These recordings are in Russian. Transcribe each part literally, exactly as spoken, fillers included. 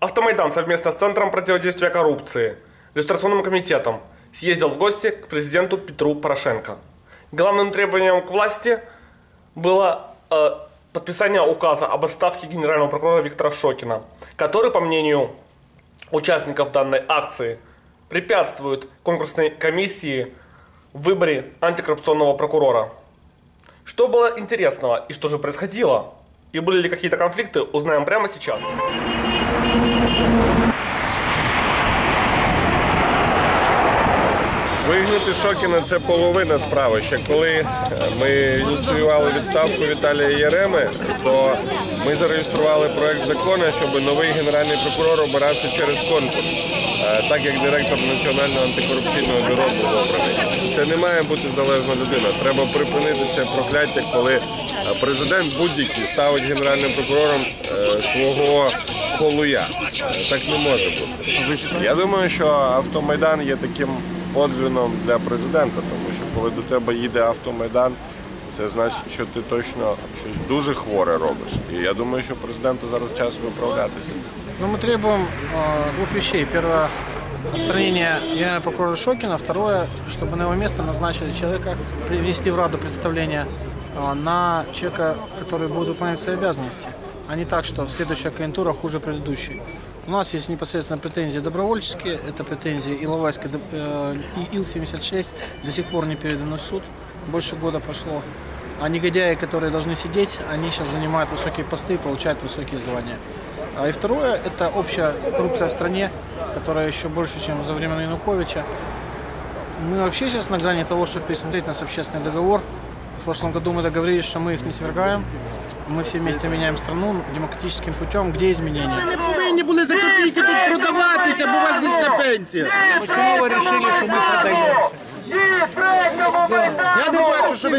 Автомайдан совместно с Центром противодействия коррупции, Люстрационным комитетом съездил в гости к президенту Петру Порошенко. Главным требованием к власти было э, подписание указа об отставке генерального прокурора Виктора Шокина, который, по мнению участников данной акции, препятствует конкурсной комиссии в выборе антикоррупционного прокурора. Что было интересного и что же происходило? И были ли какие-то конфликты, узнаем прямо сейчас. Вигнати Шокіна – це половина справи. Ще коли ми ініціювали відставку Віталія Яреми, то ми зареєстрували проект закону, щоб новий генеральний прокурор обирався через конкурс, так як директор Національного антикорупційного бюро був обраний. Це не має бути залежна людина. Треба припинити це прокляття, коли президент будь-який ставить генеральним прокурором свого холуя. Так не може бути. Я думаю, що Автомайдан є таким подзвіном для президента, тому що коли до тебе їде Автомайдан, це значить, що ти точно щось дуже хворе робиш. І я думаю, що президенту зараз час виправлятися. Ну, ми требуємо э, двох речей. Перше – відсторонення генерального прокурора Шокіна. Второе – щоб на його місце назначили чоловіка, привнесли в Раду представлення э, на чоловіка, який буде виконувати свої обов'язки, а не так, що наступна клієнтура хуже предыдущей. У нас есть непосредственно претензии добровольческие, это претензии Иловайска и Ил семьдесят шесть, до сих пор не переданы в суд, больше года прошло. А негодяи, которые должны сидеть, они сейчас занимают высокие посты и получают высокие звания. А и второе, это общая коррупция в стране, которая еще больше, чем за времена Януковича. Мы вообще сейчас на грани того, чтобы пересмотреть наш общественный договор. В прошлом году мы договорились, что мы их не свергаем. Мы все вместе меняем страну демократическим путем. Где изменения? Вы не должны были за копейки тут продаваться, а у вас низкая пенсия. Почему вы решили, что мы продаемся? Я не бачу, що ви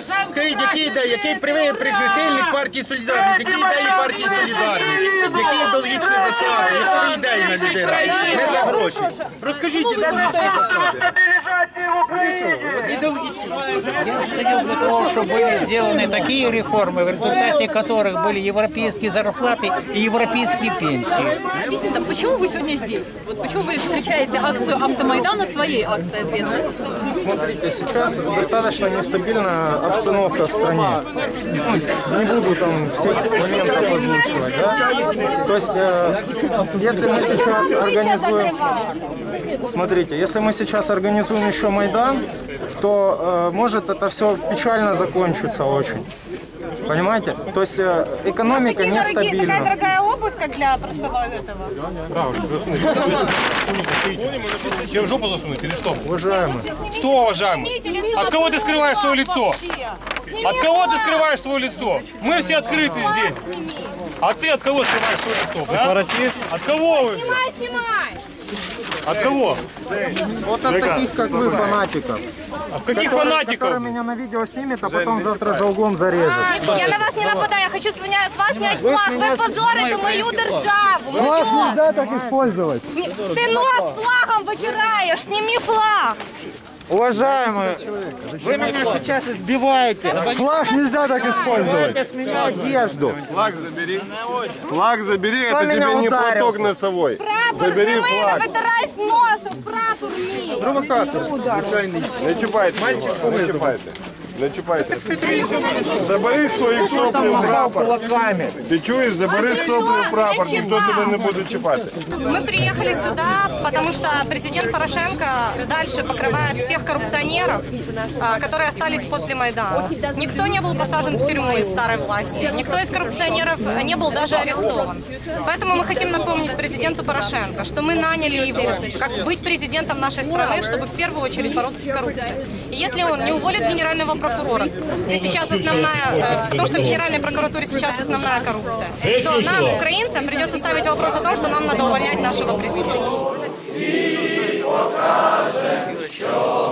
Скажіть, які ідеї, який прихильник партії «Солідарність», які ідеї партії «Солідарність», які ідеологічні засади, якщо ви ідейна людина, не за гроші. Розкажіть, ідеологічні засади. Я настоял на том, что были сделаны такие реформы, в результате которых были европейские зарплаты и европейские пенсии. Объясните, почему вы сегодня здесь? Вот почему вы встречаете акцию Автомайдана своей акцией ответа? Смотрите, сейчас достаточно нестабильна обстановка в стране. Не буду там всех моментов озвучивать. Да? То есть, э, если мы сейчас организуем... Смотрите, если мы сейчас организуем еще Майдан, то э, может это все печально закончится очень. Понимаете? То есть э, экономика нестабильна. Такая дорогая обувь, как для простого этого. Тебе в жопу засунуть или что? Уважаемый. Что, уважаемый? От кого ты скрываешь свое лицо? От кого ты скрываешь свое лицо? Мы все открыты здесь. А ты от кого скрываешь свое лицо? Да? От кого вы? Снимай, снимай! От кого? Вот от таких, как вы, фанатиков. От каких фанатиков? Которые меня на видео снимет, а потом завтра за углом зарежет. Я на вас не нападаю, я хочу с вас снять флаг. Вы позорите мою державу. Флаг нельзя так использовать. Ты нос флагом вытираешь, сними флаг. Уважаемые, вы меня сейчас избиваете. Флаг нельзя так использовать. С меня одежду. Флаг забери. Флаг забери, это тебе не платок носовой. Забери флаг. Вытирай с носом, прапор мне. Провокатор. Не чипайте его, не чипайте. Не чипайте. Забери своих соплей в прапор. Ты чуешь, забери соплей в прапор, никто тебя не будет чипать. Мы приехали сюда, потому что президент Порошенко дальше покрывает всех коррупционеров, которые остались после Майдана. Никто не был посажен в тюрьму из старой власти, никто из коррупционеров не был даже арестован. Поэтому мы хотим напомнить президенту Порошенко, что мы наняли его, как быть президентом нашей страны, чтобы в первую очередь бороться с коррупцией. И если он не уволит генерального прокурора, где сейчас основная, то, что в генеральной прокуратуре сейчас основная коррупция, то нам, украинцам, придется ставить вопрос о том, что нам надо увольнять нашего президента. Sure.